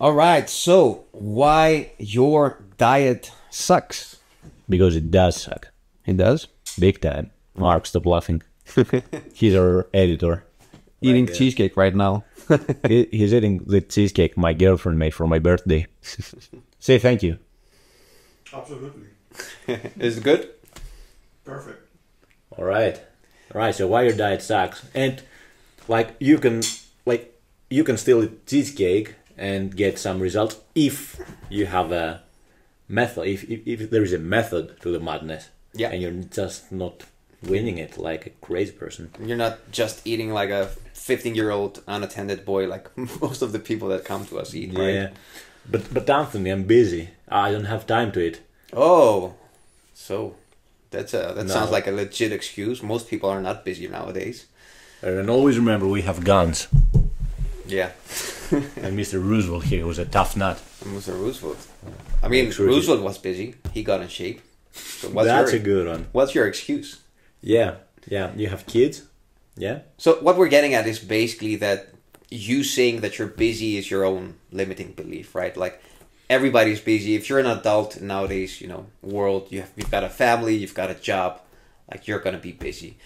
All right, so why your diet sucks? Because it does suck. It does? Big time. Mark, stop laughing. He's our editor. Eating cheesecake right now. He's eating the cheesecake my girlfriend made for my birthday. Say thank you. Absolutely. Is it good? Perfect. All right. All right, so why your diet sucks? And you can still eat cheesecake and get some results if you have a method, if there is a method to the madness. Yeah. And you're just not winning it like a crazy person. You're not just eating like a 15-year-old unattended boy like most of the people that come to us eat, right? Yeah. But Anthony, I'm busy. I don't have time to eat. Oh. So that sounds like a legit excuse. Most people are not busy nowadays. And always remember, we have guns. Yeah. And Mr. Roosevelt here was a tough nut. Mr. Roosevelt. I mean, Roosevelt was busy. He got in shape. So that's a good one. What's your excuse? Yeah. Yeah. You have kids. Yeah. So what we're getting at is basically that you saying that you're busy is your own limiting belief, right? Like, everybody's busy. If you're an adult nowadays, you know, world, you've got a family, you've got a job, like you're going to be busy.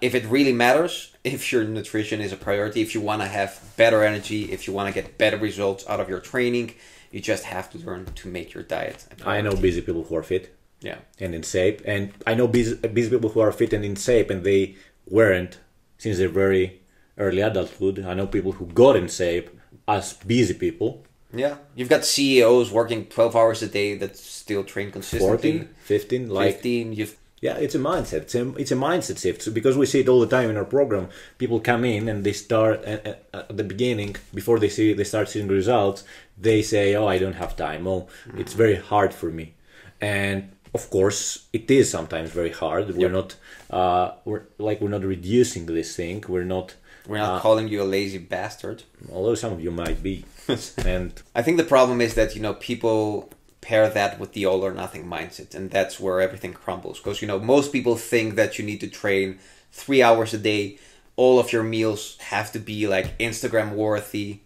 If it really matters, if your nutrition is a priority, if you want to have better energy, if you want to get better results out of your training, you just have to learn to make your diet a priority. I know busy people who are fit. Yeah. And in shape. And I know busy people who are fit and in shape, and they weren't since their very early adulthood. I know people who got in shape as busy people. Yeah. You've got CEOs working 12 hours a day that still train consistently. 14, 15. Yeah, it's a mindset. It's a mindset shift. So because we see it all the time in our program. People come in and they start at the beginning, before they start seeing results, they say, oh, I don't have time. Oh, it's very hard for me. And of course, it is sometimes very hard. We're not we're not reducing this thing. We're not calling you a lazy bastard. Although some of you might be. And I think the problem is that, you know, people pair that with the all or nothing mindset. And that's where everything crumbles. Because, you know, most people think that you need to train 3 hours a day. All of your meals have to be like Instagram worthy.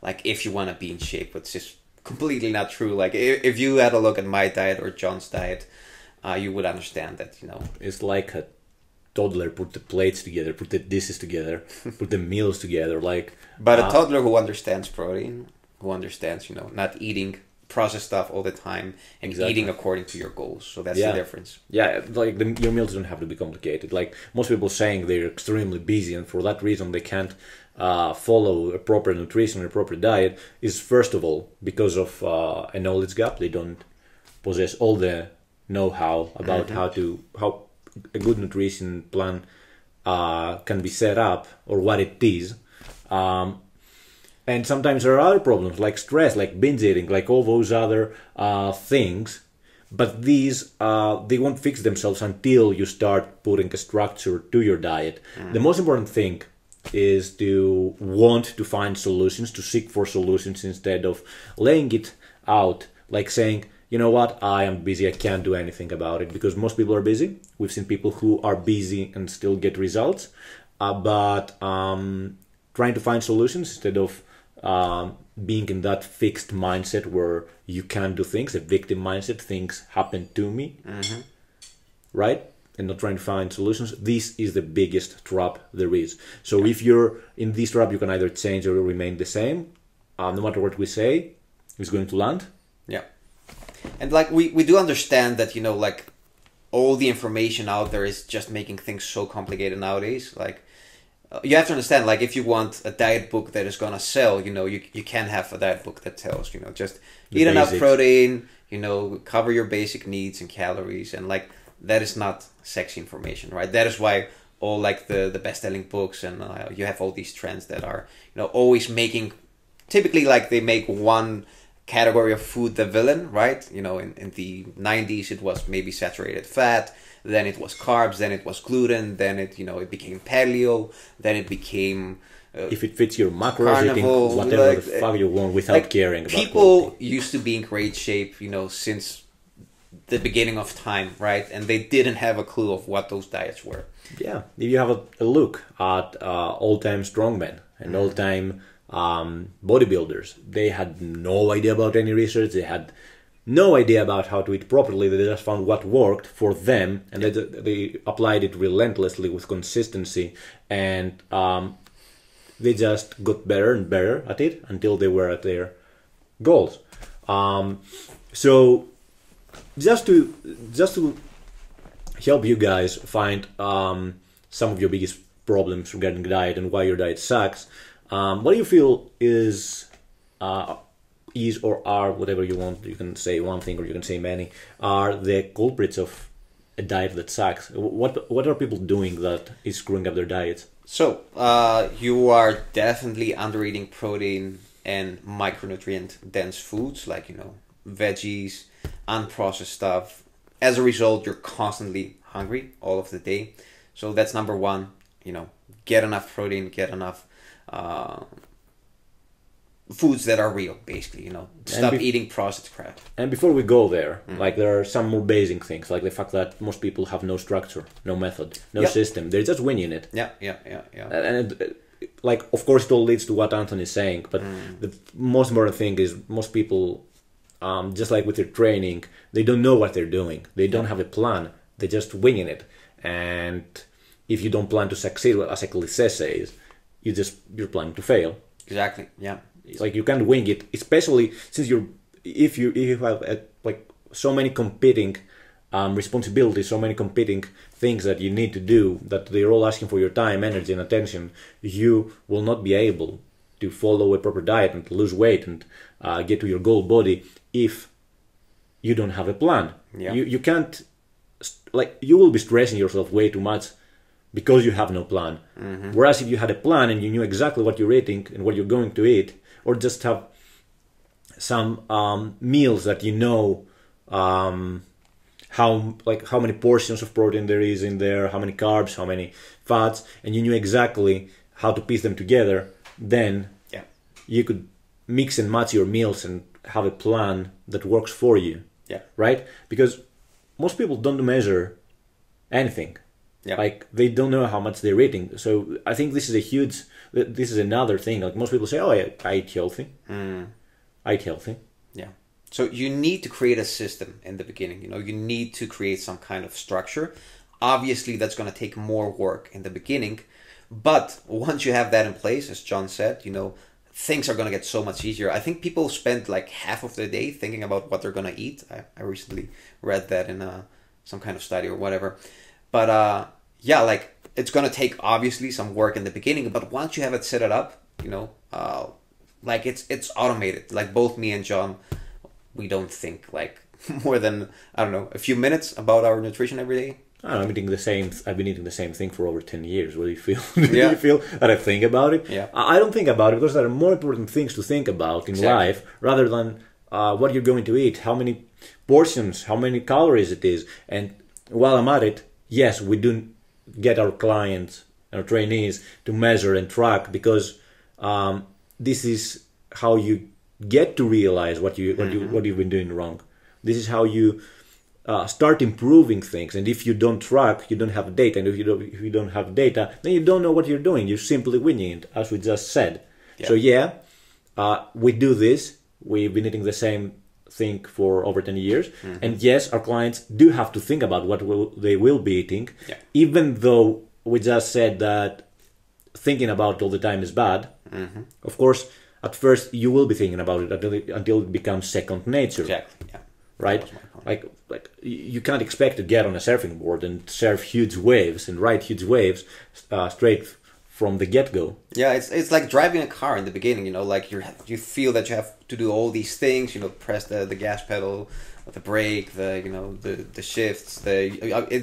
Like if you want to be in shape, which is completely not true. Like if you had a look at my diet or John's diet, you would understand that, you know. It's like a toddler put the plates together, put the dishes together, put the meals together, like. But a toddler who understands protein, who understands, you know, not eating processed stuff all the time and eating according to your goals. So that's the difference. Yeah, like your meals don't have to be complicated. Like most people saying they're extremely busy and for that reason they can't follow a proper nutrition, a proper diet, is first of all because of a knowledge gap. They don't possess all the know-how about how a good nutrition plan can be set up or what it is. And sometimes there are other problems like stress, like binge eating, like all those other things. But these, they won't fix themselves until you start putting a structure to your diet. The most important thing is to want to find solutions, to seek for solutions instead of laying it out, like saying, you know what, I am busy, I can't do anything about it, because most people are busy. We've seen people who are busy and still get results, but trying to find solutions instead of being in that fixed mindset where you can't do things, a victim mindset, things happen to me, right? And not trying to find solutions. This is the biggest trap there is. So if you're in this trap, you can either change or remain the same. No matter what we say, it's going to land. Yeah. And like we do understand that, you know, like all the information out there is just making things so complicated nowadays. Like you have to understand, like if you want a diet book that is going to sell, you know, you can have a diet book that tells, you know, just eat enough protein, you know, cover your basic needs and calories, and like that is not sexy information, right? That is why all like the best-selling books and you have all these trends that are, you know, always making, typically like they make one category of food the villain, right? You know, in the 90s it was maybe saturated fat, then it was carbs, then it was gluten, then it, you know, it became paleo, then it became if it fits your macros, carnival, you can whatever like, the fuck you want without like caring about people quality. Used to be in great shape, you know, since the beginning of time, right? And they didn't have a clue of what those diets were. Yeah, if you have a look at all-time strongmen and all-time bodybuilders. They had no idea about any research. They had no idea about how to eat properly. They just found what worked for them, and they applied it relentlessly with consistency, and they just got better and better at it until they were at their goals. So just to help you guys find some of your biggest problems regarding diet and why your diet sucks, what do you feel is or are, whatever you want, you can say one thing or you can say many, are the culprits of a diet that sucks? What are people doing that is screwing up their diets? So you are definitely under-eating protein and micronutrient-dense foods, like, you know, veggies, unprocessed stuff. As a result, you're constantly hungry all of the day. So that's number one, you know, get enough protein, get enough foods that are real, basically, you know. Stop eating processed crap. And before we go there, like, there are some more basic things, like the fact that most people have no structure, no method, no system. They're just winging it. Yeah. And like, of course, it all leads to what Anthony is saying, but the most important thing is most people, just like with their training, they don't know what they're doing. They don't have a plan. They're just winging it. And if you don't plan to succeed, as Achilles says, you're planning to fail. Exactly. Yeah. It's like you can't wing it, especially since if you have like so many competing responsibilities, so many competing things that you need to do, that they're all asking for your time, energy, and attention. You will not be able to follow a proper diet and lose weight and get to your goal body if you don't have a plan. Yeah. You can't, like, you will be stressing yourself way too much because you have no plan. Whereas if you had a plan and you knew exactly what you're eating and what you're going to eat, or just have some meals that you know how many portions of protein there is in there, how many carbs, how many fats, and you knew exactly how to piece them together, then you could mix and match your meals and have a plan that works for you. Yeah. Right? Because most people don't measure anything. Yeah. Like, they don't know how much they're eating. So I think this is another thing. Like, most people say, oh, I eat healthy. I eat healthy. Yeah. So you need to create a system in the beginning. You know, you need to create some kind of structure. Obviously, that's going to take more work in the beginning. But once you have that in place, as John said, you know, things are going to get so much easier. I think people spend like half of their day thinking about what they're going to eat. I recently read that in some kind of study or whatever. But yeah, like, it's going to take obviously some work in the beginning, but once you have it set it up, you know, like, it's automated. Like, both me and John, we don't think like more than, I don't know, a few minutes about our nutrition every day. I've been eating the same thing for over 10 years. What do you feel? You feel that I think about it? Yeah. I don't think about it because there are more important things to think about in life rather than what you're going to eat, how many portions, how many calories it is. And while I'm at it, yes, we do get our clients, our trainees, to measure and track, because this is how you get to realize what you've been doing wrong. This is how you start improving things. And if you don't track, you don't have data. And if you don't have data, then you don't know what you're doing. You're simply winning it, as we just said. Yeah. So yeah, we do this. We've been eating the same thing for over 10 years. And yes, our clients do have to think about what they will be eating, even though we just said that thinking about it all the time is bad. Of course, at first, you will be thinking about it until it becomes second nature. Exactly, yeah. Right? Like, you can't expect to get on a surfing board and surf huge waves and ride huge waves straight from the get-go. Yeah, it's like driving a car in the beginning, you know, like you feel that you have to do all these things, you know, press the gas pedal, the brake, the shifts. At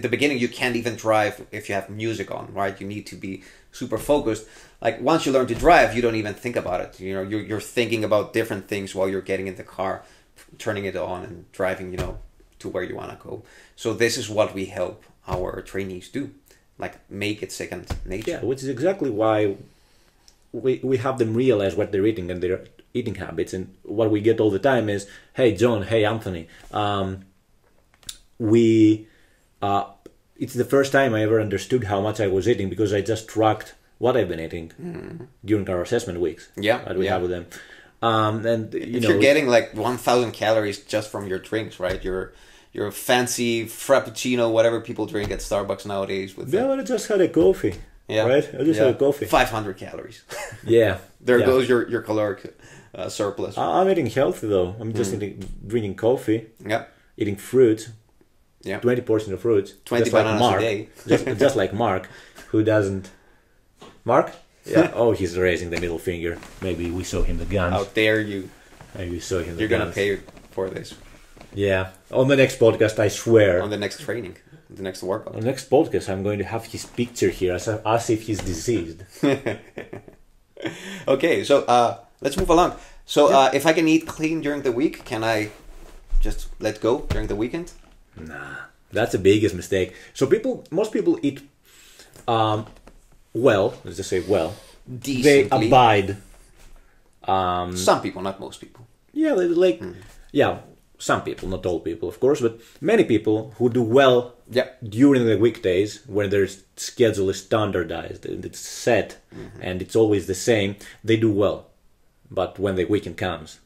the beginning, you can't even drive if you have music on, right? You need to be super focused. Like, once you learn to drive, you don't even think about it. You know, you're thinking about different things while you're getting in the car, turning it on and driving, you know, to where you want to go. So this is what we help our trainees do. Like, make it second nature. Yeah, which is exactly why we have them realize what they're eating and their eating habits. And what we get all the time is, hey, John, hey, Anthony, it's the first time I ever understood how much I was eating because I just tracked what I've been eating during our assessment weeks that we have with them. And you're getting like 1,000 calories just from your drinks, right? Your fancy frappuccino, whatever people drink at Starbucks nowadays. With I just had a coffee. Yeah. Right? I just had a coffee. 500 calories. There goes your caloric surplus. I'm eating healthy though. I'm just drinking coffee. Yeah. Eating fruit. Yeah. 20 portions of fruit. 20 bananas a day. Just like Mark, who doesn't. Mark? Yeah. Oh, he's raising the middle finger. Maybe we saw him the guns. How dare you? Maybe we saw him the guns. You're gonna pay for this. Yeah. On the next podcast, I swear. On the next training. The next workout. On the next podcast, I'm going to have his picture here as if he's diseased. Okay, so let's move along. So if I can eat clean during the week, can I just let go during the weekend? Nah, that's the biggest mistake. So most people eat let's just say decently. They abide. Some people, not most people. Yeah, like, some people, not all people, of course, but many people who do well during the weekdays when their schedule is standardized and it's set and it's always the same, they do well. But when the weekend comes,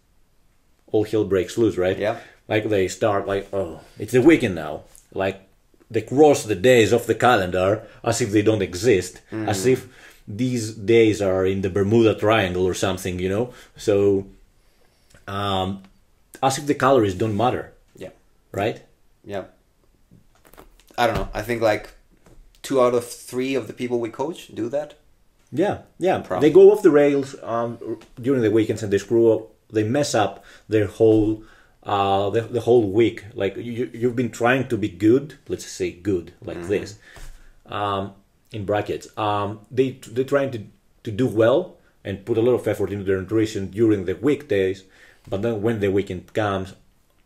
all hell breaks loose, right? Yeah. Like they start like, oh, it's the weekend now. Like they cross the days off the calendar as if they don't exist, as if these days are in the Bermuda Triangle or something, you know? So... as if the calories don't matter. Yeah. Right? Yeah. I don't know. I think like 2 out of 3 of the people we coach do that. Yeah. Yeah. Probably. They go off the rails during the weekends and they screw up. They mess up their whole the whole week. Like you've been trying to be good. Let's say good like this, in brackets. They're trying to do well and put a lot of effort into their nutrition during the weekdays. But then when the weekend comes,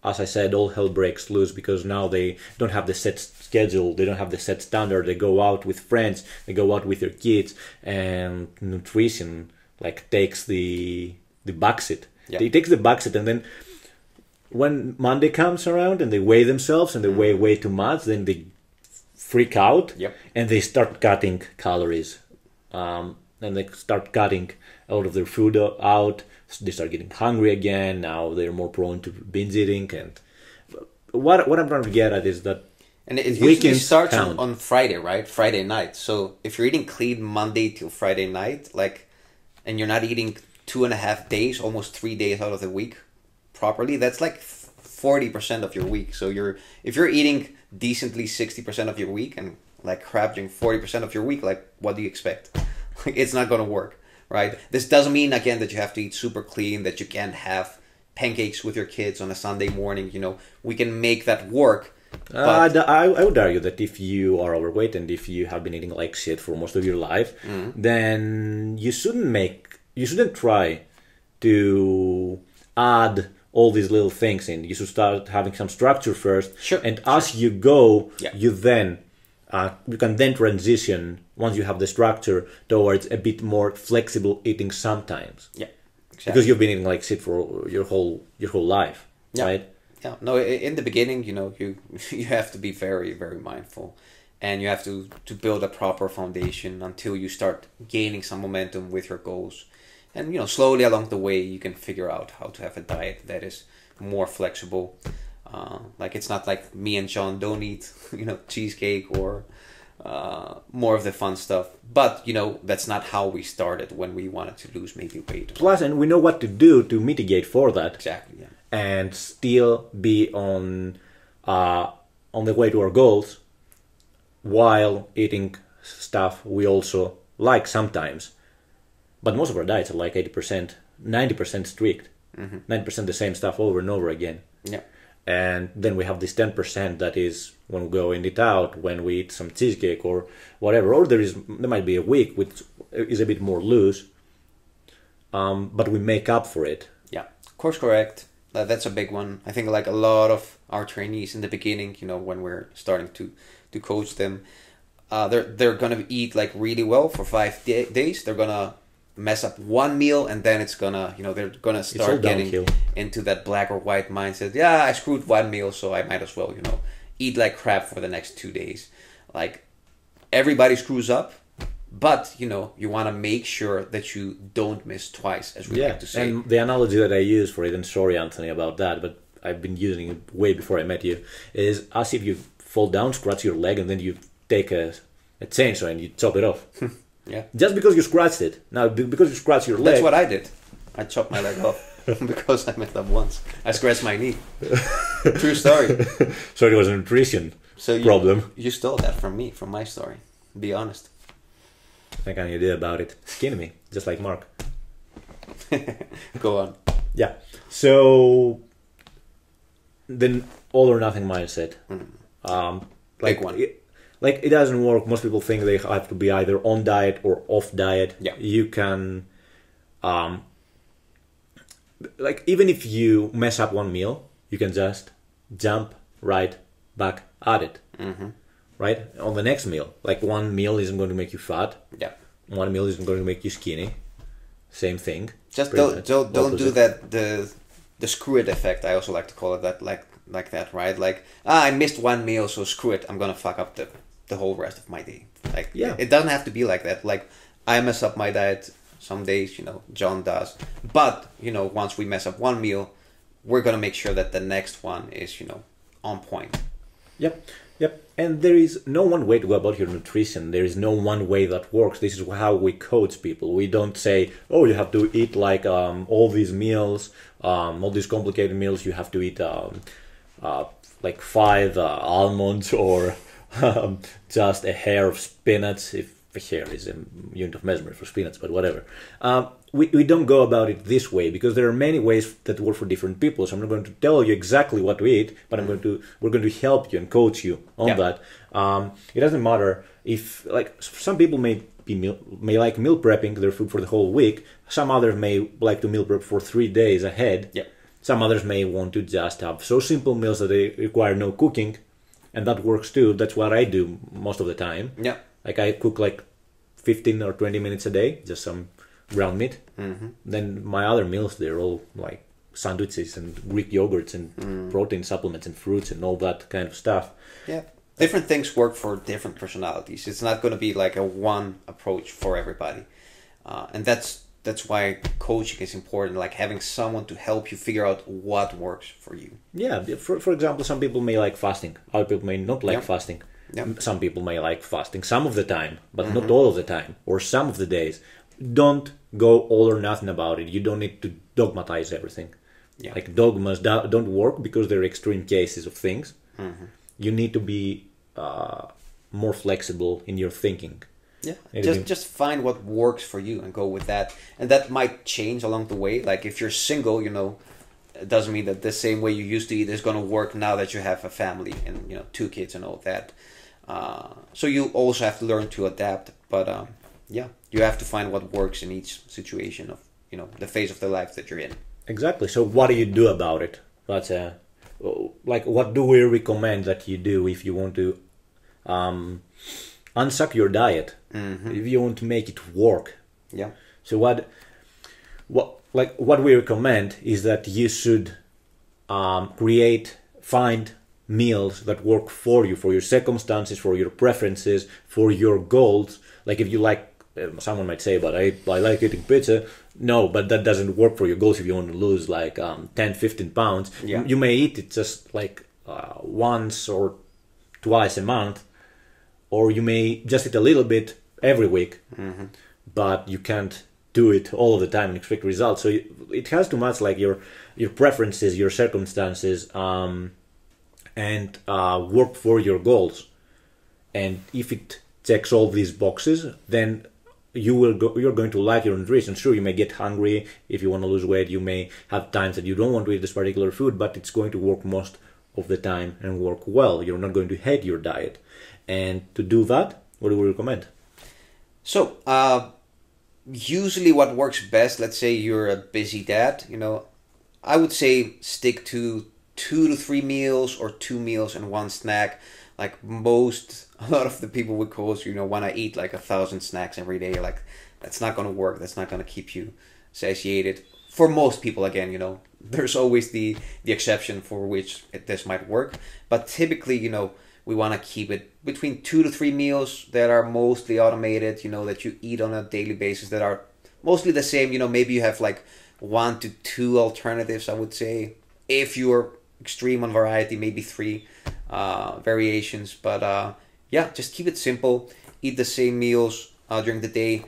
as I said, all hell breaks loose because now they don't have the set schedule, they don't have the set standard, they go out with friends, they go out with their kids, and nutrition like takes the backseat. Yeah. It takes the backseat, and then when Monday comes around and they weigh themselves and they weigh way too much, then they freak out and they start cutting calories. And they start cutting a lot of their food out. So they start getting hungry again. Now they're more prone to binge eating. And what I'm trying to get at is that it usually starts on Friday, right? Friday night. So if you're eating clean Monday till Friday night, like, and you're not eating 2.5 days, almost 3 days out of the week properly, that's like 40% of your week. So if you're eating decently 60% of your week and like crap during 40% of your week, like what do you expect? Like it's not gonna work. Right. This doesn't mean again that you have to eat super clean, that you can't have pancakes with your kids on a Sunday morning. You know, we can make that work. I would argue that if you are overweight and if you have been eating like shit for most of your life, then you shouldn't try to add all these little things in. You should start having some structure first, and as you go, you then. You can then transition, once you have the structure, towards a bit more flexible eating sometimes. Yeah, exactly. Because you've been eating like shit for your whole life, right? Yeah. No, in the beginning, you know, you have to be very, very mindful. And you have to build a proper foundation until you start gaining some momentum with your goals. And, you know, slowly along the way, you can figure out how to have a diet that is more flexible. Like it's not like me and John don't eat, you know, cheesecake or more of the fun stuff. But, you know, that's not how we started when we wanted to lose maybe weight. Plus, and we know what to do to mitigate for that. Exactly, yeah. And still be on the way to our goals while eating stuff we also like sometimes. But most of our diets are like 80%, 90% strict, 90% the same stuff over and over again. Yeah. And then we have this 10% that is when we go and eat out, when we eat some cheesecake or whatever. Or there might be a week which is a bit more loose, but we make up for it. Yeah, course correct. That's a big one. I think like a lot of our trainees in the beginning, you know, when we're starting to coach them, they're gonna eat like really well for 5 days. They're gonna mess up one meal and then it's gonna, you know, they're gonna start getting into that black or white mindset. Yeah, I screwed one meal, so I might as well, you know, eat like crap for the next 2 days. Like everybody screws up, But, you know, you want to make sure that you don't miss twice, as we like to say. And the analogy that I use for it, and sorry, Anthony, about that, but I've been using it way before I met you, is as if you fall down, scratch your leg, and then you take a chainsaw and you chop it off. Yeah. Just because you scratched it. Now, because you scratched your leg... That's what I did. I chopped my leg off. Because I met them once. I scratched my knee. True story. So it was an nutrition problem. You stole that from me, from my story. Be honest. I got an idea about it. Skin me, just like Mark. Go on. Yeah. So the all or nothing mindset. Like one. Like it doesn't work. Most people think they have to be either on diet or off diet. Yeah. You can like even if you mess up one meal, you can just jump right back at it. Mm-hmm. Right? On the next meal. Like one meal isn't going to make you fat. Yeah. One meal isn't going to make you skinny. Same thing. Just don't do that the screw it effect. I also like to call it that, like that, right? Like, I missed one meal, so screw it. I'm gonna fuck up the whole rest of my day. Like it doesn't have to be like that. Like I mess up my diet some days, you know, John does. But, you know, once we mess up one meal, we're gonna make sure that the next one is, you know, on point. Yep. Yep. And there is no one way to go about your nutrition. There is no one way that works. This is how we coach people. We don't say, oh, you have to eat like all these meals, all these complicated meals. You have to eat like 5 almonds or just a hair of spinach, if a hair is a unit of measurement for spinach, but whatever. We don't go about it this way because there are many ways that work for different people. So I'm not going to tell you exactly what to eat, but we're going to help you and coach you on that. It doesn't matter if, like, some people may like meal prepping their food for the whole week. Some others may like to meal prep for 3 days ahead. Yeah. Some others may want to just have so simple meals that they require no cooking, and that works too. That's what I do most of the time. Yeah. Like I cook like 15 or 20 minutes a day, just some ground meat. Then my other meals, they're all like sandwiches and Greek yogurts and protein supplements and fruits and all that kind of stuff. Yeah, different things work for different personalities. It's not going to be like a one approach for everybody, and that's why coaching is important. Like having someone to help you figure out what works for you. Yeah, for example, some people may like fasting, other people may not like fasting. Yep. Some people may like fasting some of the time, but not all of the time, or some of the days. Don't go all or nothing about it. You don't need to dogmatize everything. Yeah. Like dogmas don't work because they're extreme cases of things. You need to be more flexible in your thinking. Yeah, just find what works for you and go with that. And that might change along the way. Like if you're single, you know, it doesn't mean that the same way you used to eat is going to work now that you have a family and, you know, 2 kids and all that. So you also have to learn to adapt, but yeah, you have to find what works in each situation of, you know, the phase of the life that you're in. Exactly. So what do you do about it? That's like, what do we recommend that you do if you want to unsuck your diet, if you want to make it work? Yeah. So what we recommend is that you should find meals that work for you, for your circumstances, for your preferences, for your goals. Like if you like, someone might say, but I like eating pizza. No, but that doesn't work for your goals if you want to lose like 10, 15 pounds. Yeah. You may eat it just like once or twice a month, or you may just eat a little bit every week, but you can't do it all the time and expect results. So it has too much like your preferences, your circumstances, and work for your goals. And if it checks all these boxes, then you're going to like your nutrition. Sure, you may get hungry if you want to lose weight. You may have times that you don't want to eat this particular food, but it's going to work most of the time and work well. You're not going to hate your diet. And to do that, what do we recommend? So, usually what works best, let's say you're a busy dad, you know, I would say stick to 2 to 3 meals or 2 meals and 1 snack. Like a lot of the people with goals, you know, want to eat like 1,000 snacks every day. Like that's not going to work. That's not going to keep you satiated. For most people, again, you know, there's always the exception for which this might work. But typically, you know, we want to keep it between 2 to 3 meals that are mostly automated, you know, that you eat on a daily basis that are mostly the same. You know, maybe you have like 1 to 2 alternatives, I would say. If you're extreme on variety, maybe 3 variations. But yeah, just keep it simple. Eat the same meals during the day.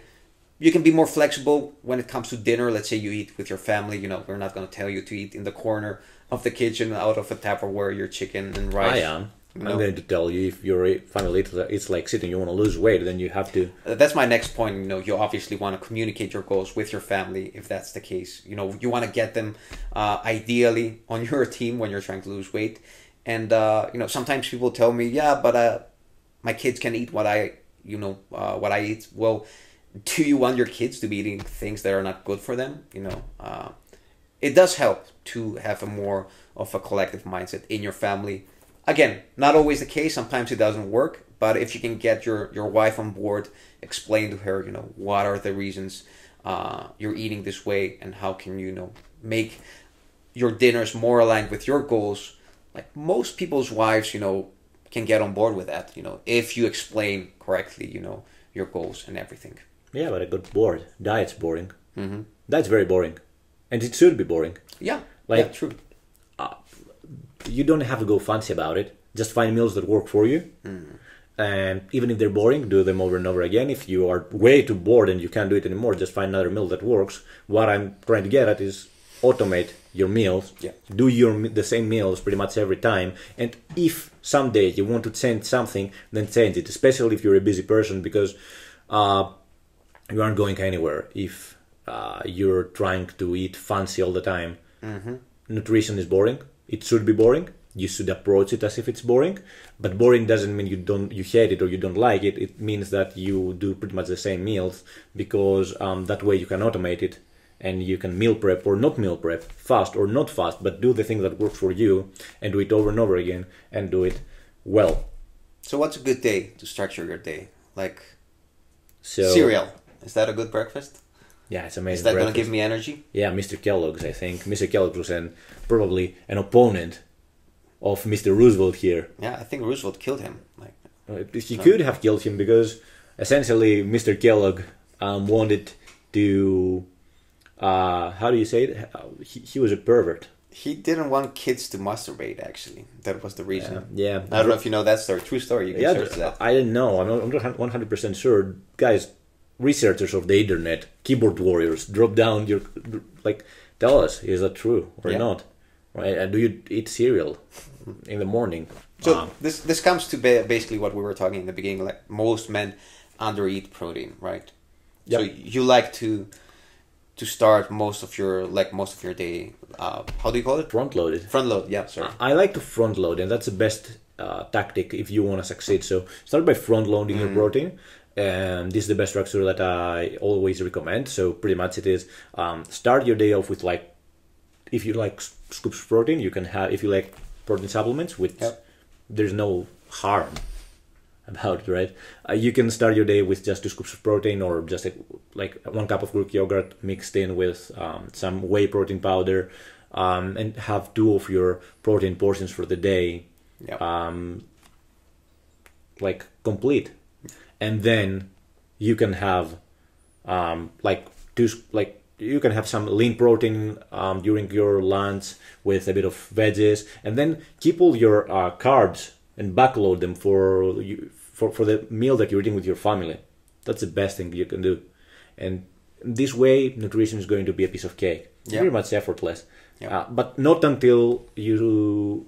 You can be more flexible when it comes to dinner. Let's say you eat with your family. You know, we're not going to tell you to eat in the corner of the kitchen out of a Tupperware your chicken and rice. I am. You know? I'm going to tell you, if you're finally, it's like sitting, you want to lose weight, then you have to... That's my next point. You know, you obviously want to communicate your goals with your family if that's the case. You know, you want to get them ideally on your team when you're trying to lose weight. And, you know, sometimes people tell me, yeah, but my kids can eat what I, you know, what I eat. Well, do you want your kids to be eating things that are not good for them? You know, it does help to have a more of a collective mindset in your family. Again, not always the case. Sometimes it doesn't work. But if you can get your wife on board, explain to her, you know, what are the reasons you're eating this way and how can you, make your dinners more aligned with your goals. Like most people's wives, you know, can get on board with that, you know, if you explain correctly, you know, your goals and everything. Yeah, but I got bored. Diet's boring. Mm-hmm. That's very boring. And it should be boring. Yeah, like, yeah, true. You don't have to go fancy about it. Just find meals that work for you. Mm. And even if they're boring, do them over and over again. If you are way too bored and you can't do it anymore, just find another meal that works. What I'm trying to get at is automate your meals. Yeah. Do the same meals pretty much every time. And if someday you want to change something, then change it. Especially if you're a busy person, because you aren't going anywhere. If you're trying to eat fancy all the time, mm-hmm. Nutrition is boring. It should be boring. You should approach it as if it's boring. But boring doesn't mean you hate it or you don't like it. It means that you do pretty much the same meals, because that way you can automate it and you can meal prep or not meal prep, fast or not fast, but do the thing that works for you and do it over and over again and do it well. So what's a good day to structure your day? Like cereal. Is that a good breakfast? Yeah, it's amazing. Is that going to give me energy? Yeah, Mr. Kellogg's, I think. Mr. Kellogg's was probably an opponent of Mr. Roosevelt here. Yeah, I think Roosevelt killed him. Like, he could have killed him, because essentially Mr. Kellogg wanted to... how do you say it? He was a pervert. He didn't want kids to masturbate, actually. That was the reason. Yeah. I don't know if you know that story. True story. You can search that. I didn't know. I'm not 100% sure. Guys... Researchers of the internet, keyboard warriors, drop down your, like, tell us, is that true or not? Right? And do you eat cereal in the morning? So this comes to basically what we were talking in the beginning. Like, most men undereat protein, right? Yep. So you like to start most of your day. How do you call it? Front-loaded. Front-loaded. Yeah, sorry. I like to front-load, and that's the best tactic if you want to succeed. So start by front-loading your protein. And this is the best structure that I always recommend. So pretty much it is, start your day off with, like, if you like scoops of protein, you can have, if you like protein supplements, which there's no harm about, right? You can start your day with just 2 scoops of protein, or just like 1 cup of Greek yogurt mixed in with some whey protein powder, and have 2 of your protein portions for the day, like, complete. And then you can have you can have some lean protein during your lunch with a bit of veggies, and then keep all your carbs and backload them for the meal that you're eating with your family. That's the best thing you can do, and this way nutrition is going to be a piece of cake. Yeah. Pretty much effortless, but not until you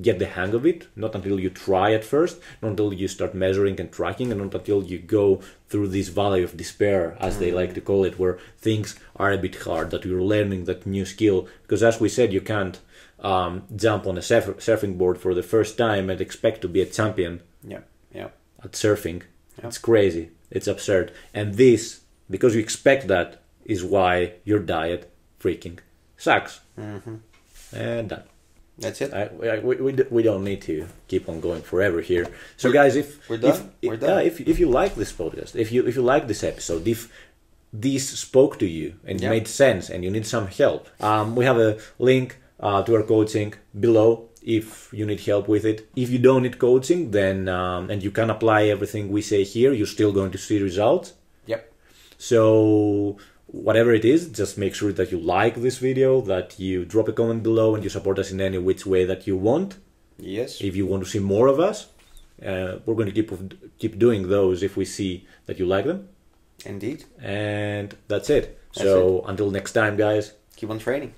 get the hang of it, not until you try at first, not until you start measuring and tracking, and not until you go through this valley of despair, as they like to call it, where things are a bit hard, that you're learning that new skill. Because as we said, you can't jump on a surfing board for the first time and expect to be a champion at surfing. Yeah. It's crazy. It's absurd. And this, because you expect that, is why your diet freaking sucks. Mm-hmm. And done. That's it. We don't need to keep on going forever here. So guys, if you like this podcast, if you like this episode, if this spoke to you and made sense and you need some help, we have a link to our coaching below. if you need help with it. If you don't need coaching, then and you can apply everything we say here, you're still going to see results. Yep. So whatever it is, just make sure that you like this video, that you drop a comment below, and you support us in any which way that you want. Yes. If you want to see more of us, we're going to keep doing those if we see that you like them. Indeed. And that's it. Until next time, guys. Keep on training.